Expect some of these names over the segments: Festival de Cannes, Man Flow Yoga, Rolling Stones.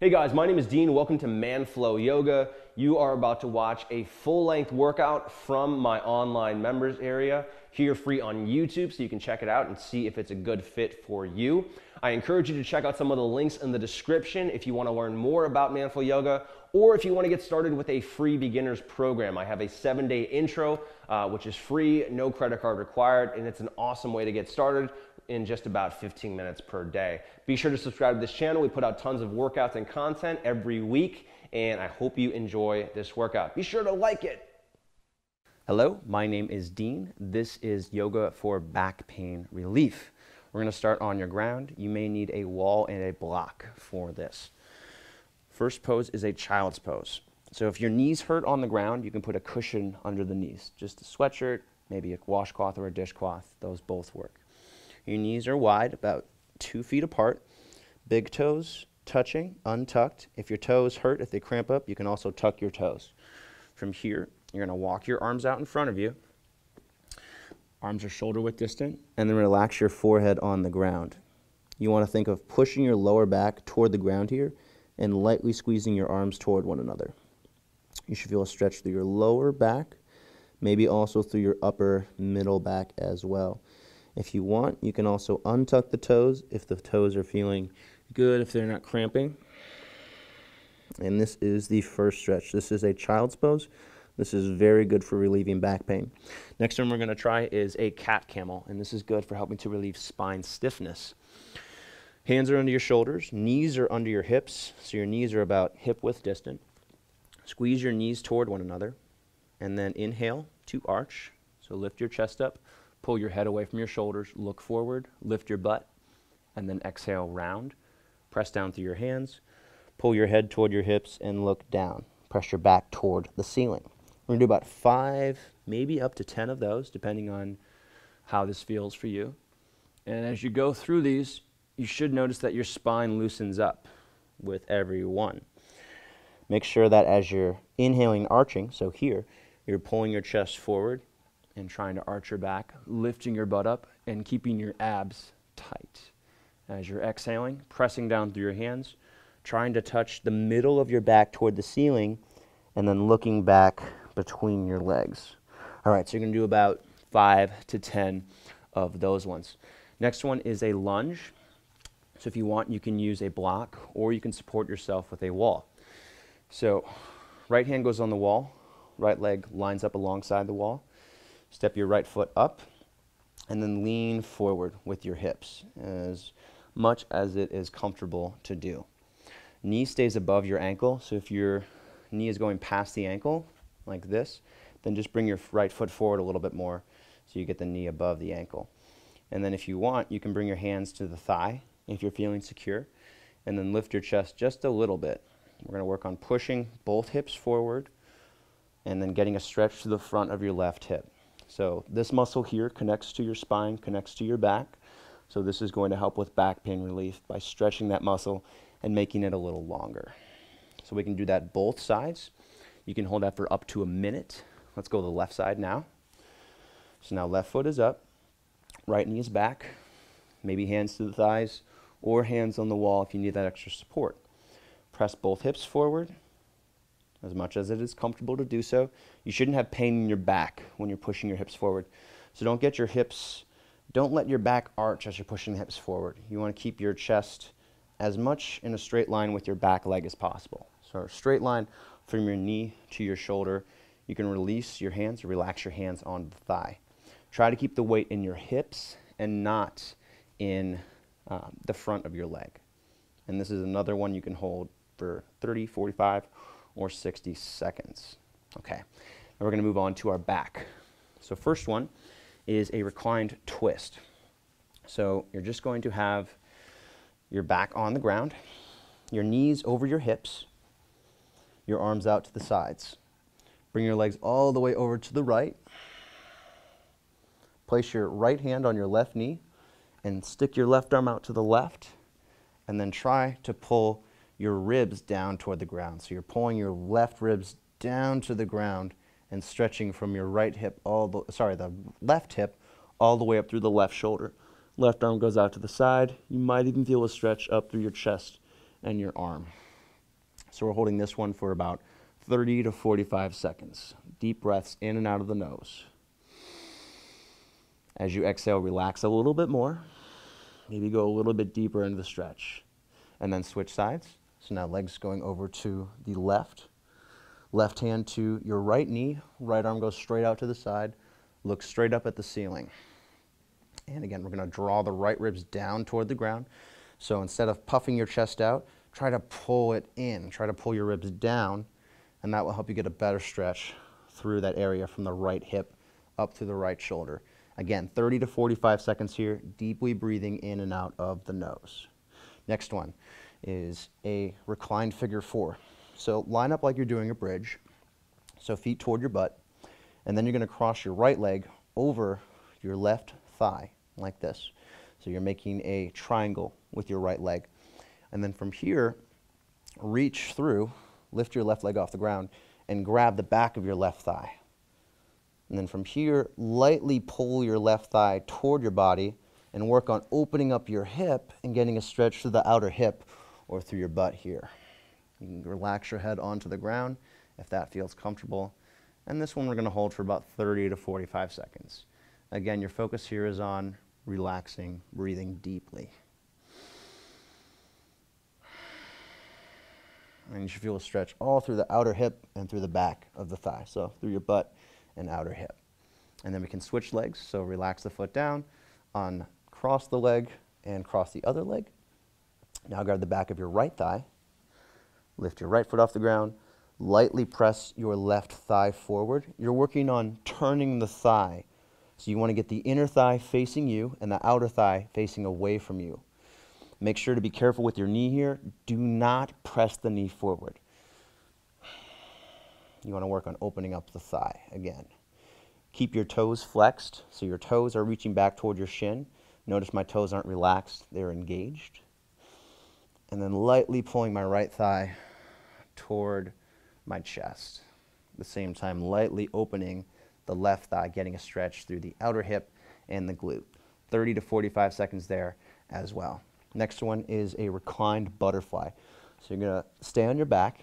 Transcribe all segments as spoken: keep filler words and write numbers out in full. Hey guys, my name is Dean. Welcome to Man Flow Yoga. You are about to watch a full-length workout from my online members area here free on YouTube, so you can check it out and see if it's a good fit for you. I encourage you to check out some of the links in the description if you want to learn more about Man Flow Yoga, or if you want to get started with a free beginners program. I have a seven-day intro, uh, which is free, no credit card required, and it's an awesome way to get started in just about fifteen minutes per day. Be sure to subscribe to this channel. We put out tons of workouts and content every week, and I hope you enjoy this workout. Be sure to like it. Hello, my name is Dean. This is yoga for back pain relief. We're gonna start on your ground. You may need a wall and a block for this. First pose is a child's pose. So if your knees hurt on the ground, you can put a cushion under the knees. Just a sweatshirt, maybe a washcloth or a dishcloth. Those both work. Your knees are wide, about two feet apart. Big toes touching, untucked. If your toes hurt, if they cramp up, you can also tuck your toes. From here, you're gonna walk your arms out in front of you. Arms are shoulder width distant, and then relax your forehead on the ground. You wanna think of pushing your lower back toward the ground here and lightly squeezing your arms toward one another. You should feel a stretch through your lower back, maybe also through your upper middle back as well. If you want, you can also untuck the toes if the toes are feeling good, if they're not cramping. And this is the first stretch. This is a child's pose. This is very good for relieving back pain. Next one we're gonna try is a cat camel, and this is good for helping to relieve spine stiffness. Hands are under your shoulders, knees are under your hips, so your knees are about hip width distant. Squeeze your knees toward one another, and then inhale to arch. So lift your chest up, pull your head away from your shoulders, look forward, lift your butt, and then exhale round. Press down through your hands, pull your head toward your hips, and look down. Press your back toward the ceiling. We're gonna do about five, maybe up to ten of those, depending on how this feels for you. And as you go through these, you should notice that your spine loosens up with every one. Make sure that as you're inhaling, arching, so here, you're pulling your chest forward and trying to arch your back, lifting your butt up and keeping your abs tight. As you're exhaling, pressing down through your hands, trying to touch the middle of your back toward the ceiling, and then looking back between your legs. All right, so you're gonna do about five to ten of those ones. Next one is a lunge. So if you want, you can use a block, or you can support yourself with a wall. So right hand goes on the wall, right leg lines up alongside the wall. Step your right foot up, and then lean forward with your hips as much as it is comfortable to do. Knee stays above your ankle, so if your knee is going past the ankle, like this, then just bring your right foot forward a little bit more so you get the knee above the ankle. And then if you want, you can bring your hands to the thigh if you're feeling secure, and then lift your chest just a little bit. We're gonna work on pushing both hips forward, and then getting a stretch to the front of your left hip. So this muscle here connects to your spine, connects to your back. So this is going to help with back pain relief by stretching that muscle and making it a little longer. So we can do that both sides. You can hold that for up to a minute. Let's go to the left side now. So now left foot is up, right knee is back, maybe hands to the thighs or hands on the wall if you need that extra support. Press both hips forward as much as it is comfortable to do so. You shouldn't have pain in your back when you're pushing your hips forward. So don't get your hips, don't let your back arch as you're pushing the hips forward. You want to keep your chest as much in a straight line with your back leg as possible. So a straight line from your knee to your shoulder. You can release your hands, relax your hands on the thigh. Try to keep the weight in your hips and not in um, the front of your leg. And this is another one you can hold for thirty, forty-five, or sixty seconds. Okay, now we're gonna move on to our back. So first one is a reclined twist. So you're just going to have your back on the ground, your knees over your hips, your arms out to the sides. Bring your legs all the way over to the right. Place your right hand on your left knee and stick your left arm out to the left, and then try to pull your ribs down toward the ground. So you're pulling your left ribs down to the ground and stretching from your right hip all the, sorry, the left hip all the way up through the left shoulder. Left arm goes out to the side. You might even feel a stretch up through your chest and your arm. So we're holding this one for about thirty to forty-five seconds. Deep breaths in and out of the nose. As you exhale, relax a little bit more. Maybe go a little bit deeper into the stretch. And then switch sides. So now legs going over to the left. Left hand to your right knee. Right arm goes straight out to the side. Look straight up at the ceiling. And again, we're going to draw the right ribs down toward the ground. So instead of puffing your chest out, try to pull it in. Try to pull your ribs down. And that will help you get a better stretch through that area from the right hip up to the right shoulder. Again, thirty to forty-five seconds here, deeply breathing in and out of the nose. Next one is a reclined figure four. So line up like you're doing a bridge, so feet toward your butt, and then you're going to cross your right leg over your left thigh like this. So you're making a triangle with your right leg. And then from here, reach through, lift your left leg off the ground, and grab the back of your left thigh. And then from here, lightly pull your left thigh toward your body and work on opening up your hip and getting a stretch through the outer hip or through your butt here. You can relax your head onto the ground if that feels comfortable. And this one we're going to hold for about thirty to forty-five seconds. Again, your focus here is on relaxing, breathing deeply. And you should feel a stretch all through the outer hip and through the back of the thigh, so through your butt and outer hip. And then we can switch legs, so relax the foot down, uncross the leg and cross the other leg. Now grab the back of your right thigh, lift your right foot off the ground, lightly press your left thigh forward. You're working on turning the thigh, so you want to get the inner thigh facing you and the outer thigh facing away from you. Make sure to be careful with your knee here. Do not press the knee forward. You want to work on opening up the thigh again. Keep your toes flexed, so your toes are reaching back toward your shin. Notice my toes aren't relaxed, they're engaged. And then lightly pulling my right thigh toward my chest. At the same time, lightly opening the left thigh, getting a stretch through the outer hip and the glute. thirty to forty-five seconds there as well. Next one is a reclined butterfly. So you're going to stay on your back,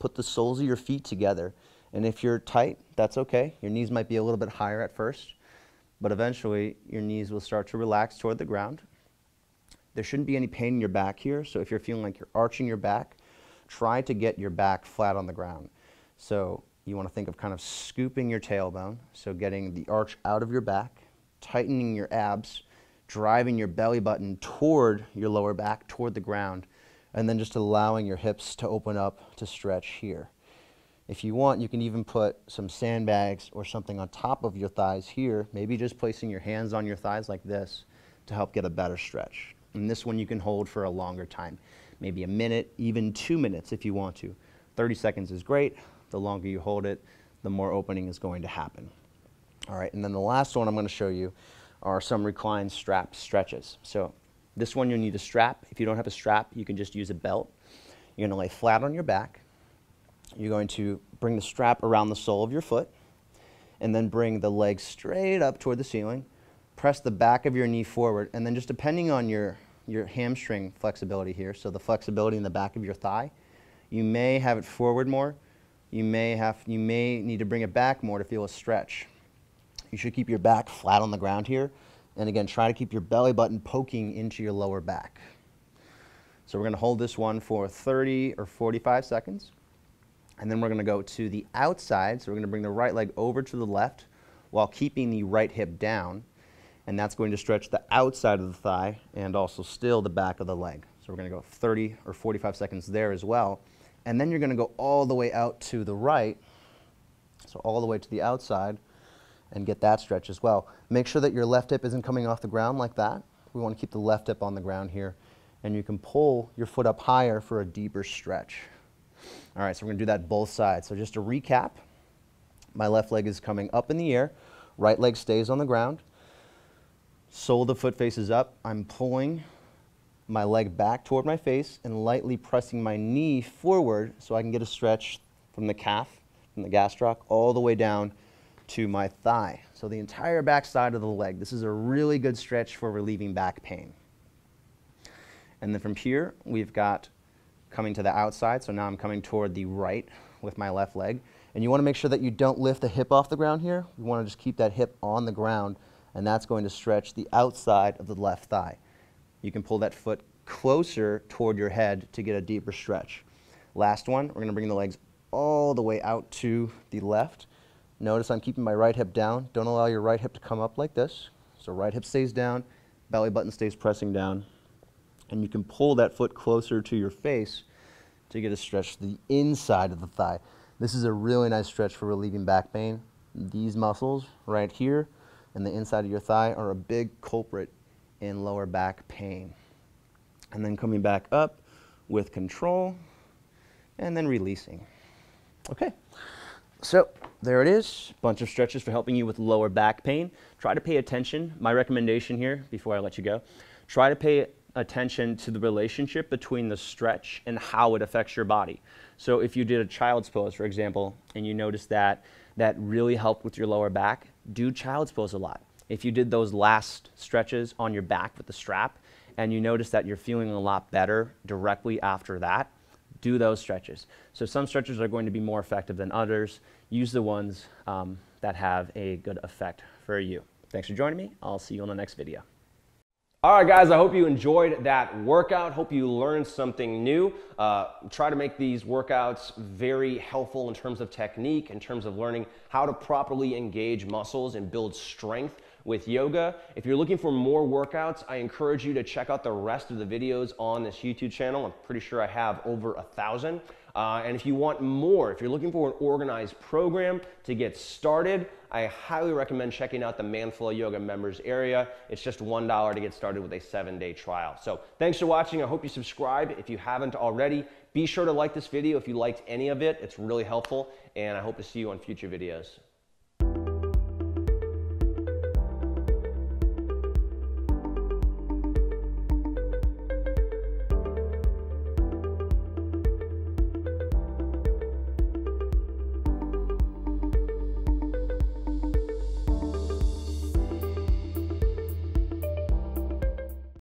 put the soles of your feet together, and if you're tight, that's okay. Your knees might be a little bit higher at first, but eventually your knees will start to relax toward the ground. There shouldn't be any pain in your back here, so if you're feeling like you're arching your back, try to get your back flat on the ground. So you want to think of kind of scooping your tailbone, so getting the arch out of your back, tightening your abs, driving your belly button toward your lower back, toward the ground, and then just allowing your hips to open up to stretch here. If you want, you can even put some sandbags or something on top of your thighs here, maybe just placing your hands on your thighs like this to help get a better stretch. And this one you can hold for a longer time, maybe a minute, even two minutes if you want to. thirty seconds is great. The longer you hold it, the more opening is going to happen. All right, and then the last one I'm going to show you are some reclined strap stretches. So this one you'll need a strap. If you don't have a strap, you can just use a belt. You're going to lay flat on your back. You're going to bring the strap around the sole of your foot and then bring the leg straight up toward the ceiling. Press the back of your knee forward, and then just depending on your, your hamstring flexibility here, so the flexibility in the back of your thigh, you may have it forward more. You may, have, you may need to bring it back more to feel a stretch. You should keep your back flat on the ground here. And again, try to keep your belly button poking into your lower back. So we're going to hold this one for thirty or forty-five seconds. And then we're going to go to the outside. So we're going to bring the right leg over to the left while keeping the right hip down. And that's going to stretch the outside of the thigh and also still the back of the leg. So we're going to go thirty or forty-five seconds there as well. And then you're going to go all the way out to the right, so all the way to the outside, and get that stretch as well. Make sure that your left hip isn't coming off the ground like that. We want to keep the left hip on the ground here. And you can pull your foot up higher for a deeper stretch. All right, so we're going to do that both sides. So just to recap, my left leg is coming up in the air. Right leg stays on the ground. Sole of the foot faces up. I'm pulling my leg back toward my face and lightly pressing my knee forward so I can get a stretch from the calf, from the gastroc, all the way down to my thigh. So the entire back side of the leg. This is a really good stretch for relieving back pain. And then from here, we've got coming to the outside, so now I'm coming toward the right with my left leg. And you want to make sure that you don't lift the hip off the ground here. You want to just keep that hip on the ground, and that's going to stretch the outside of the left thigh. You can pull that foot closer toward your head to get a deeper stretch. Last one, we're going to bring the legs all the way out to the left. Notice I'm keeping my right hip down. Don't allow your right hip to come up like this. So right hip stays down, belly button stays pressing down, and you can pull that foot closer to your face to get a stretch to the inside of the thigh. This is a really nice stretch for relieving back pain. These muscles right here and the inside of your thigh are a big culprit in lower back pain. And then coming back up with control and then releasing. Okay, so there it is. Bunch of stretches for helping you with lower back pain. Try to pay attention. My recommendation here before I let you go, try to pay attention to the relationship between the stretch and how it affects your body. So if you did a child's pose, for example, and you noticed that that really helped with your lower back, do child's pose a lot. If you did those last stretches on your back with the strap and you notice that you're feeling a lot better directly after that, do those stretches. So some stretches are going to be more effective than others. Use the ones um, that have a good effect for you. Thanks for joining me. I'll see you on the next video. All right, guys, I hope you enjoyed that workout. Hope you learned something new. Uh, try to make these workouts very helpful in terms of technique, in terms of learning how to properly engage muscles and build strength with yoga. If you're looking for more workouts, I encourage you to check out the rest of the videos on this YouTube channel. I'm pretty sure I have over a thousand. Uh, and if you want more, if you're looking for an organized program to get started, I highly recommend checking out the Man Flow Yoga members area. It's just one dollar to get started with a seven-day trial. So thanks for watching. I hope you subscribe if you haven't already. Be sure to like this video if you liked any of it. It's really helpful, and I hope to see you on future videos.